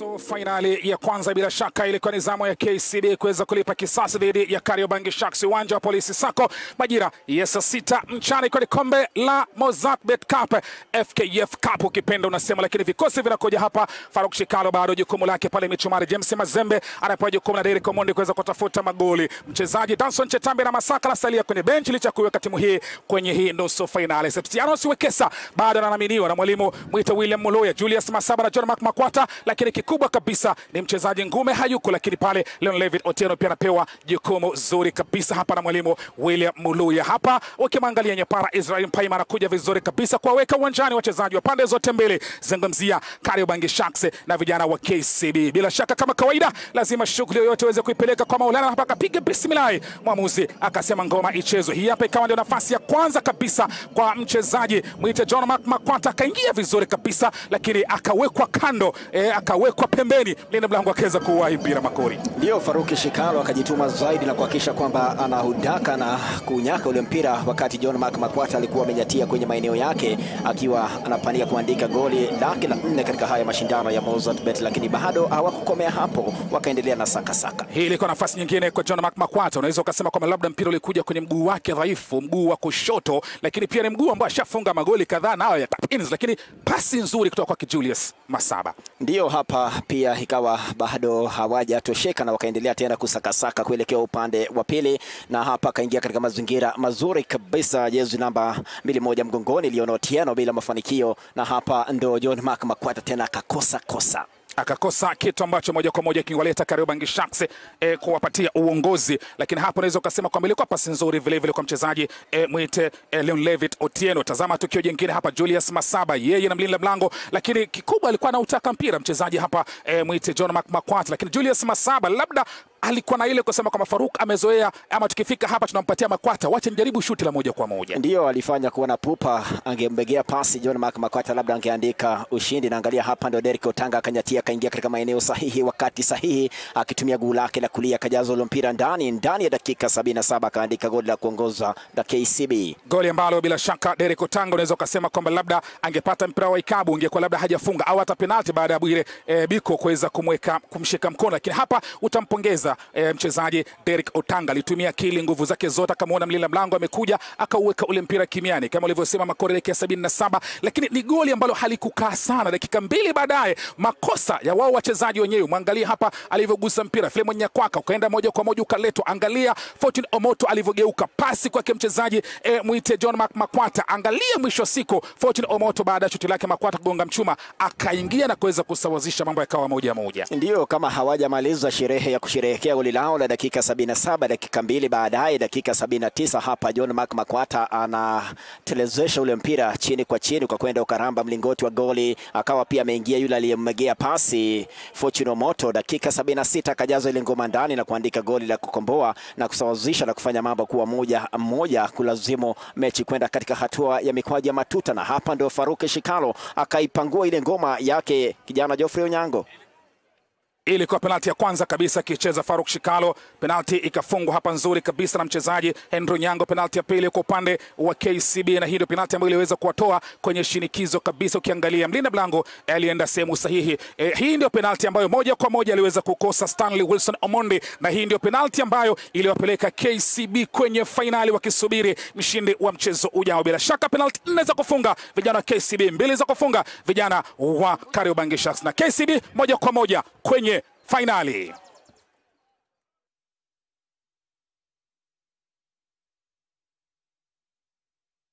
Nusu finali ya kwanza bila shaka ilikuwa ni zamu ya KCB kuweza kulipa kisasi dhidi ya Kariobangi Sharks, uwanja wa Polisi Sako majira ya saa 6 mchana kwenye kombe la Mozzart Bet Cup, FKF Cup ukipenda unasema, lakini vikosi vinakuja hapa. Faruk Shikalo bado jukumu lake pale michumari, James Mazembe anapewa jukumu na Derek Mondi kuweza kutafuta magoli, mchezaji Dawson Chetambe na Masaka lasalia kwenye bench licha kuweka timu hii kwenye hii nusu finali. Septiano Siwekesa bado anaaminiwa na mwalimu Mwita William Muloya, Julius Masaba na John Mark Makwata, lakini kikubwa kabisa ni mchezaji Ngume hayuko, lakini pale Leon Levid Otieno pia anapewa jukumu zuri kabisa hapa na mwalimu William Muloya. Hapa ukiangalia nyapara Israel Prime anakuja vizuri kabisa kuwaweka uwanjani wachezaji wa pande zote mbili, zungumzia Kariobangi Sharks na vijana wa KCB. Bila shaka kama kawaida lazima shughuli yoyote iweze kuipeleka kwa Maulana, hapa akapiga bismillah, mwamuzi akasema ngoma ichezwe. Hii hapa ikawa ndio nafasi ya kwanza kabisa kwa mchezaji Mwita John Mark Makwata, akaingia vizuri kabisa lakini akawekwa kando, akawekwa pembeni, mlinda mlango akaweza kuwahi mpira makori. Ndio Faruki Shikalo akajituma zaidi na kuhakikisha kwamba anahudaka na kunyaka ule mpira, wakati John Mark Makwata alikuwa amenyatia kwenye maeneo yake akiwa anapania kuandika goli lake la 4 katika haya mashindano ya Mozzart Bet, lakini bado hawakukomea hapo, wakaendelea na sakasaka. Hii ilikuwa nafasi nyingine kwa John Mark Makwata, unaweza ukasema kwamba labda mpira ulikuja kwenye mguu wake dhaifu, mguu wa kushoto, lakini pia ni mguu ambao ashafunga magoli kadhaa nayo ya tap-ins, lakini pasi nzuri kutoka kwa Julius Masaba. Ndio hapa pia ikawa bado hawajatosheka na wakaendelea tena kusakasaka kuelekea upande wa pili, na hapa kaingia katika mazingira mazuri kabisa, jezi namba 21 mgongoni Leon Otieno bila mafanikio, na hapa ndo John Mark Makwata tena akakosa kitu ambacho moja kwa moja kingewaleta Kariobangi Sharks kuwapatia uongozi. Lakini hapo naweza kusema kwamba ilikuwa pasi nzuri vile vile kwa mchezaji Mwite Leon Levid Otieno. Tazama tukio jingine hapa, Julius Masaba yeye na mlinda mlango, lakini kikubwa alikuwa anautaka mpira mchezaji hapa Mwite John Makwata, lakini Julius Masaba labda alikuwa na ile kusema kama Faruk amezoea, ama tukifika hapa tunampatia Makwata, wacha nijaribu shuti la moja kwa moja. Ndio alifanya kuona pupa, angembegea pasi John Mark Makwata labda angeandika ushindi. Na angalia hapa ndio Derrick Otanga akanyatia, kaingia katika maeneo sahihi wakati sahihi, akitumia guu lake la kulia kajaza ile mpira ndani ya dakika 77 kaandika goli la kuongoza la KCB. Goli ambalo bila shaka Derrick Otanga unaweza kusema kwamba labda angepata mpira wa ikabu ungekuwa labda hajafunga, au hata penalti baada ya Bwire Biko kuweza kumweka kumshika mkono. Lakini hapa utampongeza mchezaji Derrick Otanga, alitumia akili nguvu zake zote, akamwona mlinda mlango amekuja akauweka ule mpira kimiani kama ulivyosema makore ya 77. Lakini ni goli ambalo halikukaa sana, dakika 2 baadaye makosa ya wao wachezaji wenyewe. Mwangalia hapa alivyogusa mpira, Flemon Nyakwaka ukaenda moja kwa moja ukaletwa, angalia Fortune Omoto alivyogeuka, pasi kwake mchezaji Mwite John Mark Makwata, angalia mwisho siku Fortune Omoto baada ya shuti lake Makwata kugonga mchuma akaingia na kuweza kusawazisha, mambo yakawa moja moja. Ndio kama hawajamaliza sherehe ya kusherehekea goli lao la dakika 77, dakika 2 baadaye dakika 79, hapa John Mark Makwata anatelezesha ule mpira chini kwa chini kwa kwenda ukaramba mlingoti wa goli, akawa pia ameingia yule aliyemmegea pasi Fortune Omoto. Dakika 76 akajaza ile ngoma ndani na kuandika goli la kukomboa na kusawazisha na kufanya mambo kuwa moja moja, kulazimu mechi kwenda katika hatua ya mikwaju ya matuta. Na hapa ndio Faruk Shikalo akaipangua ile ngoma yake kijana Geoffrey Onyango. Ilikuwa penalti ya kwanza kabisa kicheza Faruk Shikalo, penalti ikafungwa hapa nzuri kabisa na mchezaji Andrew Nyango, penalti ya pili kwa upande wa KCB, na hiyo penalti ambayo iliweza kuwatoa kwenye shinikizo kabisa. Ukiangalia mlinda mlango alienda sehemu sahihi. Hii ndio penalti ambayo moja kwa moja aliweza kukosa Stanley Wilson Omondi, na hii ndio penalti ambayo iliwapeleka KCB kwenye finali wakisubiri mshindi wa mchezo ujao. Bila shaka penalti 4 za kufunga vijana wa KCB, 2 za kufunga vijana wa Kariobangi Sharks, na KCB moja kwa moja kwenye finali.